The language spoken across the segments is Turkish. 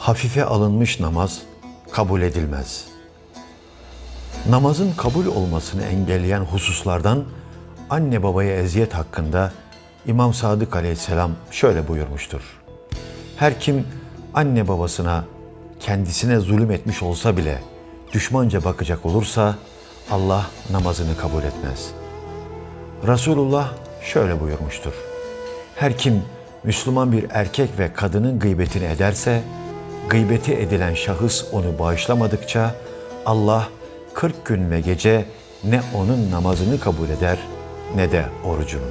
hafife alınmış namaz kabul edilmez. Namazın kabul olmasını engelleyen hususlardan anne babaya eziyet hakkında İmam Sâdık aleyhisselam şöyle buyurmuştur. Her kim anne babasına, kendisine zulüm etmiş olsa bile düşmanca bakacak olursa Allah namazını kabul etmez. Resulullah şöyle buyurmuştur. Her kim Müslüman bir erkek ve kadının gıybetini ederse, gıybeti edilen şahıs onu bağışlamadıkça Allah 40 gün ve gece ne onun namazını kabul eder ne de orucunu.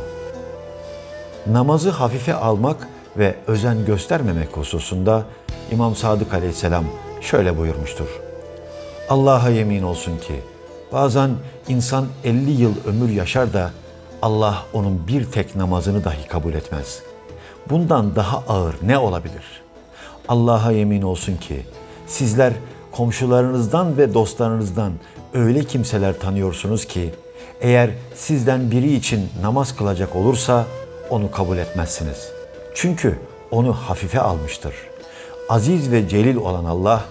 Namazı hafife almak ve özen göstermemek hususunda İmam Sâdık aleyhisselam şöyle buyurmuştur. Allah'a yemin olsun ki bazen insan 50 yıl ömür yaşar da Allah onun bir tek namazını dahi kabul etmez. Bundan daha ağır ne olabilir? Allah'a yemin olsun ki sizler komşularınızdan ve dostlarınızdan öyle kimseler tanıyorsunuz ki eğer sizden biri için namaz kılacak olursa onu kabul etmezsiniz. Çünkü onu hafife almıştır. Aziz ve celil olan Allah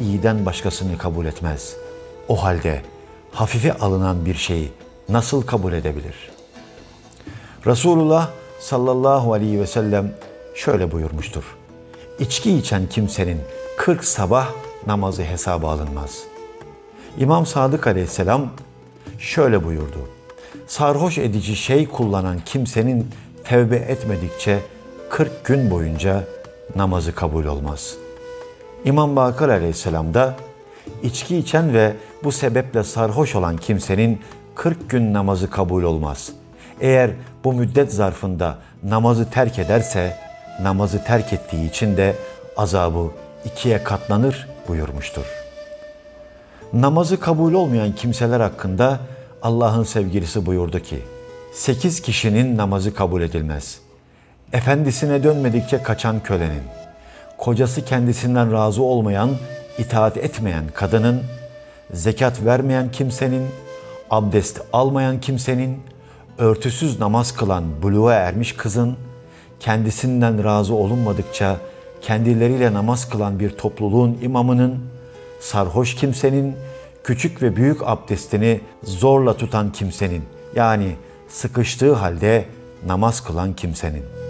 iyiden başkasını kabul etmez. O halde hafife alınan bir şeyi nasıl kabul edebilir? Resulullah sallallahu aleyhi ve sellem şöyle buyurmuştur. İçki içen kimsenin 40 sabah namazı hesaba alınmaz. İmam Sâdık aleyhisselam şöyle buyurdu. Sarhoş edici şey kullanan kimsenin tevbe etmedikçe 40 gün boyunca namazı kabul olmaz. İmam Bakır aleyhisselam da içki içen ve bu sebeple sarhoş olan kimsenin 40 gün namazı kabul olmaz. Eğer bu müddet zarfında namazı terk ederse namazı terk ettiği için de azabı 2'ye katlanır buyurmuştur. Namazı kabul olmayan kimseler hakkında Allah'ın sevgilisi buyurdu ki, 8 kişinin namazı kabul edilmez. Efendisine dönmedikçe kaçan kölenin, kocası kendisinden razı olmayan, itaat etmeyen kadının, zekat vermeyen kimsenin, abdest almayan kimsenin, örtüsüz namaz kılan buluğa ermiş kızın, kendisinden razı olunmadıkça kendileriyle namaz kılan bir topluluğun imamının, sarhoş kimsenin, küçük ve büyük abdestini zorla tutan kimsenin, yani sıkıştığı halde namaz kılan kimsenin.